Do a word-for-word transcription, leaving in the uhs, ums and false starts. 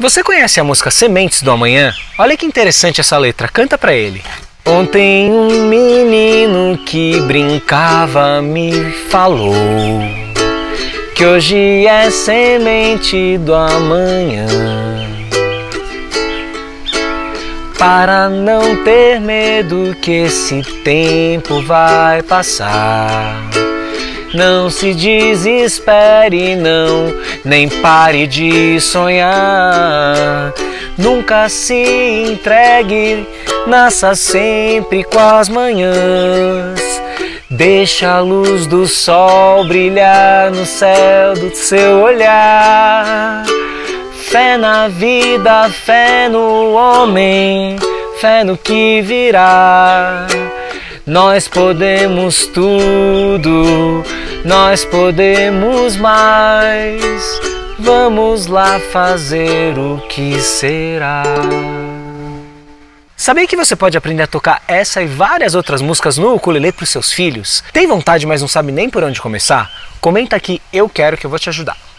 Você conhece a música Sementes do Amanhã? Olha que interessante essa letra, canta pra ele. Ontem um menino que brincava me falou que hoje é semente do amanhã, para não ter medo que esse tempo vai passar. Não se desespere, não, nem pare de sonhar. Nunca se entregue, nasça sempre com as manhãs. Deixa a luz do sol brilhar no céu do seu olhar. Fé na vida, fé no homem, fé no que virá. Nós podemos tudo, nós podemos mais. Vamos lá fazer o que será. Sabia que você pode aprender a tocar essa e várias outras músicas no ukulele para os seus filhos? Tem vontade, mas não sabe nem por onde começar? Comenta aqui, eu quero, que eu vou te ajudar.